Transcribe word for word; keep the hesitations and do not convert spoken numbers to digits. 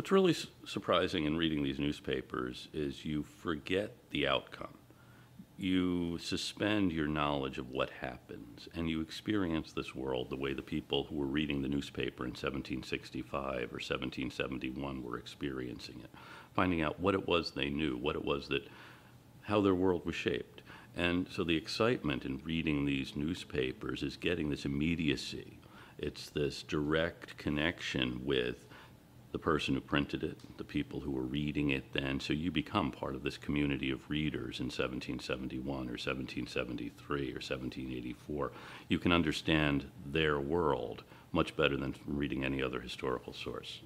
What's really su- surprising in reading these newspapers is you forget the outcome. You suspend your knowledge of what happens, and you experience this world the way the people who were reading the newspaper in seventeen sixty-five or seventeen seventy-one were experiencing it, finding out what it was they knew, what it was that, how their world was shaped. And so the excitement in reading these newspapers is getting this immediacy. It's this direct connection with the person who printed it, the people who were reading it then, so you become part of this community of readers in seventeen seventy-one or seventeen seventy-three or seventeen eighty-four. You can understand their world much better than from reading any other historical source.